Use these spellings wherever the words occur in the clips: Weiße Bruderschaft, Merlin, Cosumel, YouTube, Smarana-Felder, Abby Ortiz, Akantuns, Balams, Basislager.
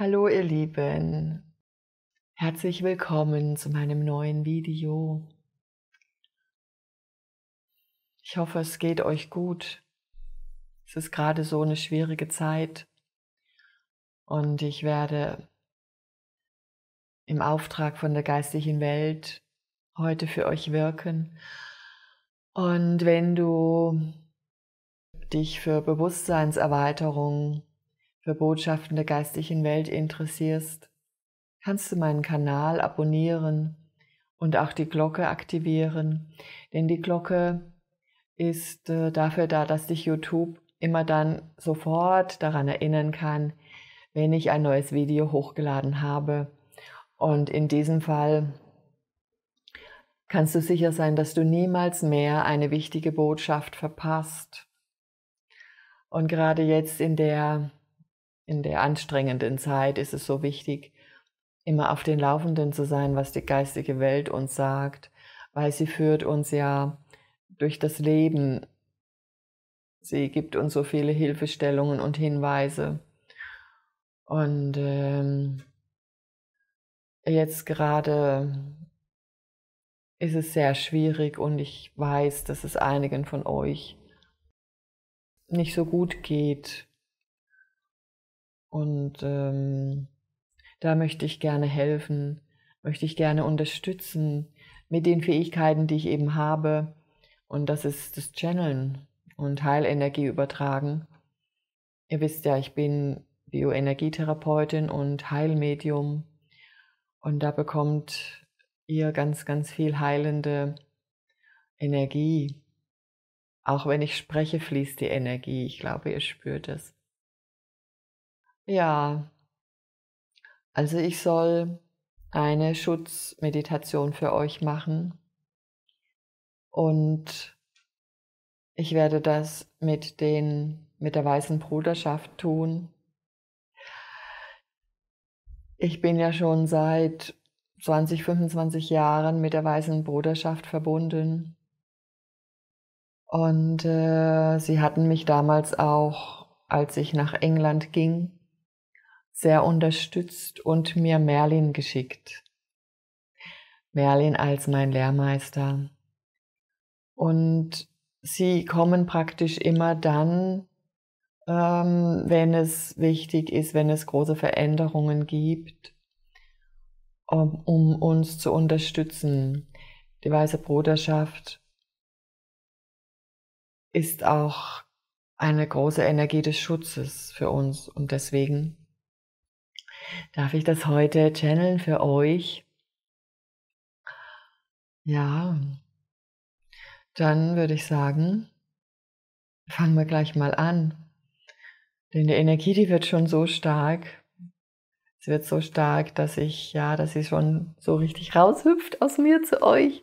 Hallo ihr Lieben, herzlich willkommen zu meinem neuen Video. Ich hoffe, es geht euch gut. Es ist gerade so eine schwierige Zeit und ich werde im Auftrag von der geistigen Welt heute für euch wirken. Und wenn du dich für Bewusstseinserweiterung, für Botschaften der geistigen Welt interessierst, kannst du meinen Kanal abonnieren und auch die Glocke aktivieren, denn die Glocke ist dafür da, dass dich YouTube immer dann sofort daran erinnern kann, wenn ich ein neues Video hochgeladen habe. Und in diesem Fall kannst du sicher sein, dass du niemals mehr eine wichtige Botschaft verpasst. Und gerade jetzt in der anstrengenden Zeit ist es so wichtig, immer auf den Laufenden zu sein, was die geistige Welt uns sagt, weil sie führt uns ja durch das Leben. Sie gibt uns so viele Hilfestellungen und Hinweise. Und jetzt gerade ist es sehr schwierig und ich weiß, dass es einigen von euch nicht so gut geht. Und da möchte ich gerne helfen, möchte ich gerne unterstützen mit den Fähigkeiten, die ich eben habe. Und das ist das Channeln und Heilenergie übertragen. Ihr wisst ja, ich bin Bioenergietherapeutin und Heilmedium. Und da bekommt ihr ganz, ganz viel heilende Energie. Auch wenn ich spreche, fließt die Energie. Ich glaube, ihr spürt es. Ja, also ich soll eine Schutzmeditation für euch machen und ich werde das mit der Weißen Bruderschaft tun. Ich bin ja schon seit 20, 25 Jahren mit der Weißen Bruderschaft verbunden und sie hatten mich damals auch, als ich nach England ging, sehr unterstützt und mir Merlin geschickt. Merlin als mein Lehrmeister. Und sie kommen praktisch immer dann, wenn es wichtig ist, wenn es große Veränderungen gibt, um uns zu unterstützen. Die Weiße Bruderschaft ist auch eine große Energie des Schutzes für uns und deswegen darf ich das heute channeln für euch? Ja, dann würde ich sagen, fangen wir gleich mal an. Denn die Energie, die wird schon so stark. Sie wird so stark, dass sie schon so richtig raushüpft aus mir zu euch.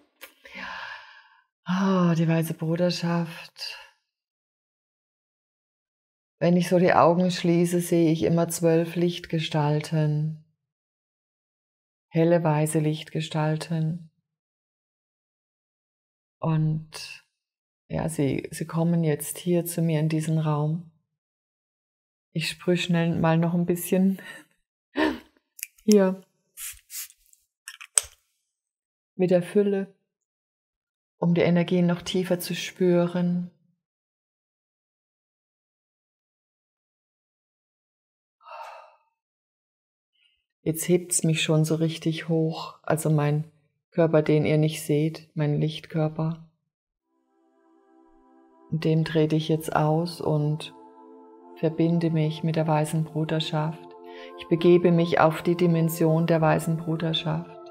Oh, die Weiße Bruderschaft. Wenn ich so die Augen schließe, sehe ich immer 12 Lichtgestalten, helle weiße Lichtgestalten. Und ja, sie kommen jetzt hier zu mir in diesen Raum. Ich sprühe schnell mal noch ein bisschen hier mit der Fülle, um die Energien noch tiefer zu spüren. Jetzt hebt es mich schon so richtig hoch, also mein Körper, den ihr nicht seht, mein Lichtkörper. Und dem trete ich jetzt aus und verbinde mich mit der Weißen Bruderschaft. Ich begebe mich auf die Dimension der Weißen Bruderschaft.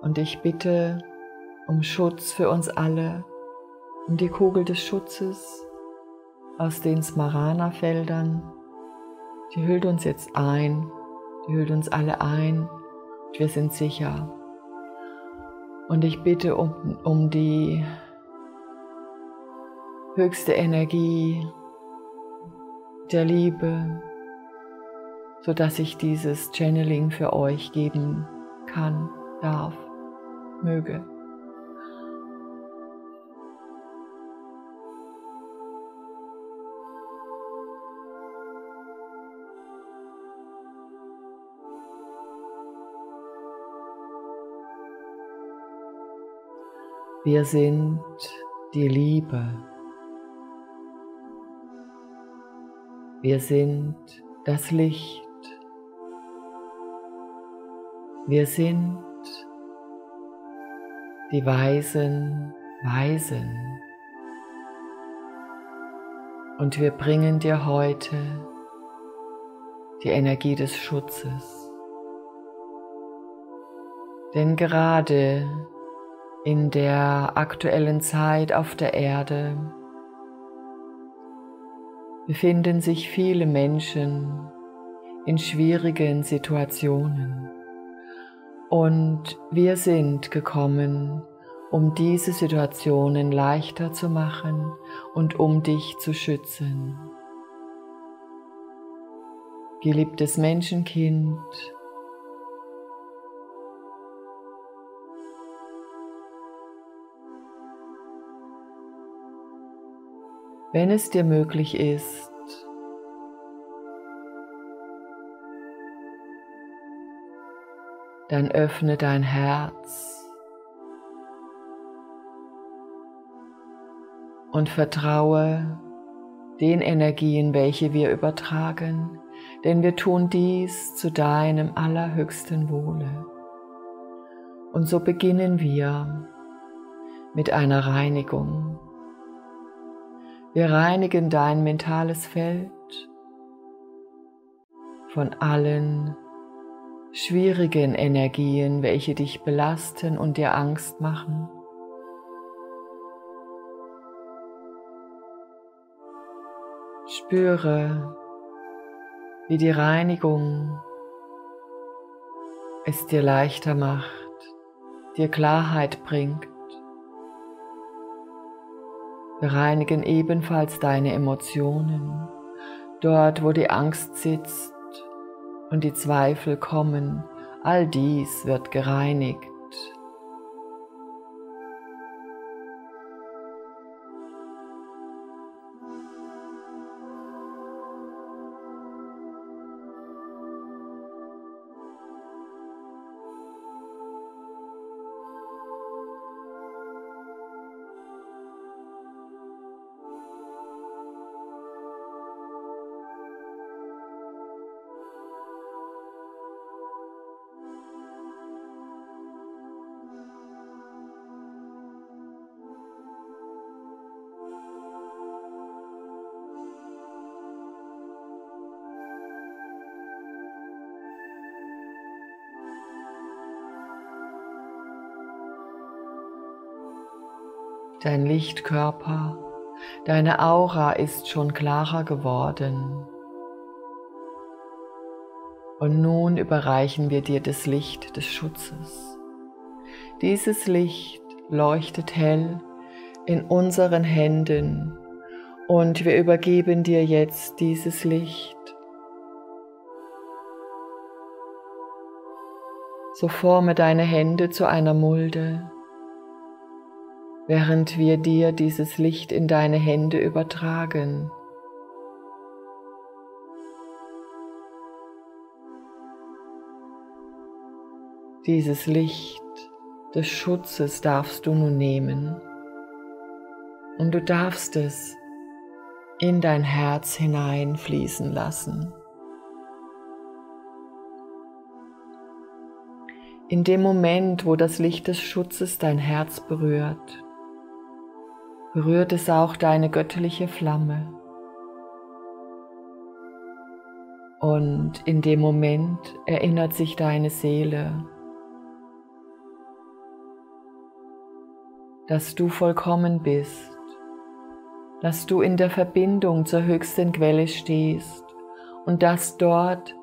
Und ich bitte um Schutz für uns alle, um die Kugel des Schutzes aus den Smarana-Feldern. Die hüllt uns jetzt ein, die hüllt uns alle ein und wir sind sicher. Und ich bitte um die höchste Energie der Liebe, sodass ich dieses Channeling für euch geben kann, darf, möge. Wir sind die Liebe. Wir sind das Licht. Wir sind die Weisen, Weisen. Und wir bringen dir heute die Energie des Schutzes. Denn gerade in der aktuellen Zeit auf der Erde befinden sich viele Menschen in schwierigen Situationen. Und wir sind gekommen, um diese Situationen leichter zu machen und um dich zu schützen. Geliebtes Menschenkind, wenn es dir möglich ist, dann öffne dein Herz und vertraue den Energien, welche wir übertragen, denn wir tun dies zu deinem allerhöchsten Wohle. Und so beginnen wir mit einer Reinigung. Wir reinigen dein mentales Feld von allen schwierigen Energien, welche dich belasten und dir Angst machen. Spüre, wie die Reinigung es dir leichter macht, dir Klarheit bringt. Wir reinigen ebenfalls deine Emotionen, dort wo die Angst sitzt und die Zweifel kommen, all dies wird gereinigt. Dein Lichtkörper, deine Aura ist schon klarer geworden. Und nun überreichen wir dir das Licht des Schutzes. Dieses Licht leuchtet hell in unseren Händen und wir übergeben dir jetzt dieses Licht. So forme deine Hände zu einer Mulde, während wir dir dieses Licht in deine Hände übertragen. Dieses Licht des Schutzes darfst du nun nehmen und du darfst es in dein Herz hineinfließen lassen. In dem Moment, wo das Licht des Schutzes dein Herz berührt, berührt es auch deine göttliche Flamme. Und in dem Moment erinnert sich deine Seele, dass du vollkommen bist, dass du in der Verbindung zur höchsten Quelle stehst und dass dort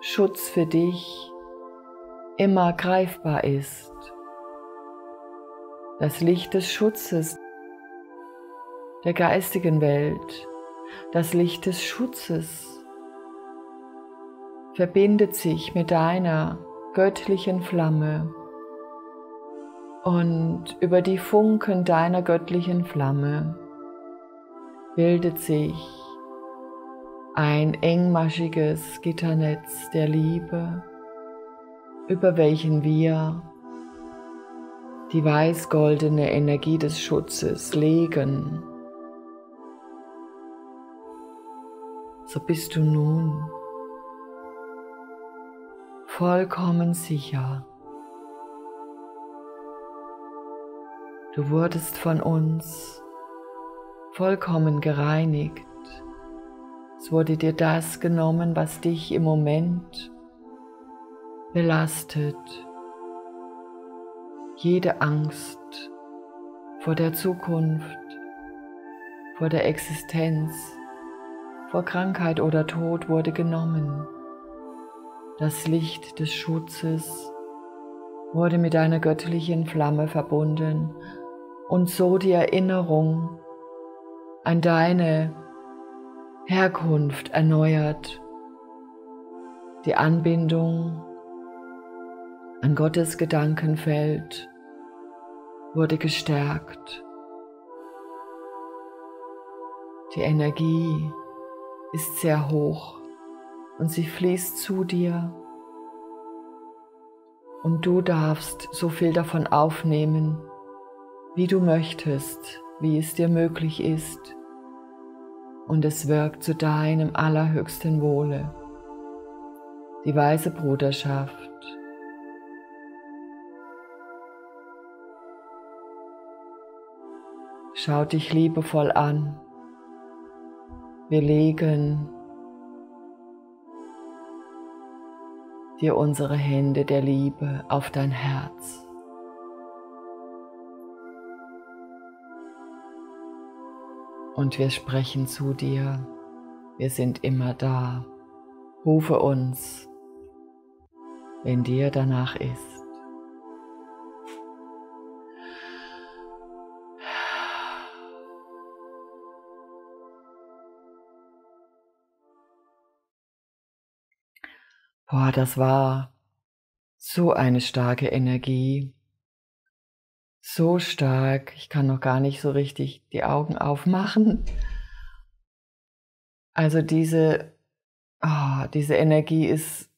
Schutz für dich immer greifbar ist. Das Licht des Schutzes der geistigen Welt, das Licht des Schutzes verbindet sich mit deiner göttlichen Flamme und über die Funken deiner göttlichen Flamme bildet sich ein engmaschiges Gitternetz der Liebe, über welchen wir die weiß-goldene Energie des Schutzes legen. So bist du nun vollkommen sicher. Du wurdest von uns vollkommen gereinigt. Es wurde dir das genommen, was dich im Moment belastet. Jede Angst vor der Zukunft, vor der Existenz, vor Krankheit oder Tod wurde genommen. Das Licht des Schutzes wurde mit einer göttlichen Flamme verbunden und so die Erinnerung an deine Herkunft erneuert, die Anbindung an Gottes Gedankenfeld wurde gestärkt. Die Energie ist sehr hoch und sie fließt zu dir und du darfst so viel davon aufnehmen, wie du möchtest, wie es dir möglich ist, und es wirkt zu deinem allerhöchsten Wohle. Die Weiße Bruderschaft schaut dich liebevoll an. Wir legen dir unsere Hände der Liebe auf dein Herz. Und wir sprechen zu dir, wir sind immer da. Rufe uns, wenn dir danach ist. Boah, das war so eine starke Energie, so stark, ich kann noch gar nicht so richtig die Augen aufmachen. Also diese Energie ist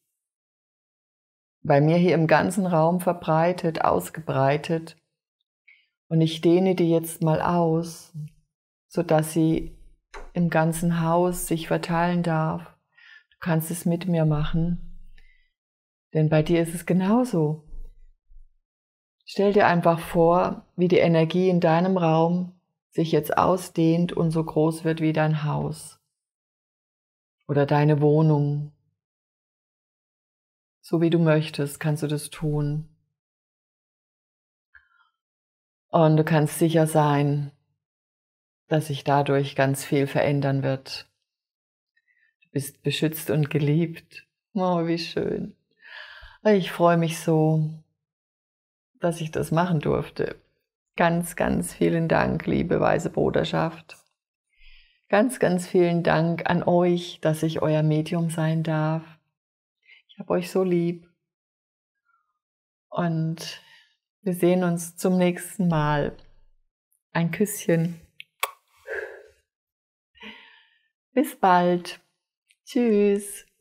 bei mir hier im ganzen Raum verbreitet, ausgebreitet, und ich dehne die jetzt mal aus, sodass sie im ganzen Haus sich verteilen darf. Du kannst es mit mir machen. Denn bei dir ist es genauso. Stell dir einfach vor, wie die Energie in deinem Raum sich jetzt ausdehnt und so groß wird wie dein Haus oder deine Wohnung. So wie du möchtest, kannst du das tun. Und du kannst sicher sein, dass sich dadurch ganz viel verändern wird. Du bist beschützt und geliebt. Oh, wie schön. Ich freue mich so, dass ich das machen durfte. Ganz, ganz vielen Dank, liebe Weiße Bruderschaft. Ganz, ganz vielen Dank an euch, dass ich euer Medium sein darf. Ich habe euch so lieb. Und wir sehen uns zum nächsten Mal. Ein Küsschen. Bis bald. Tschüss.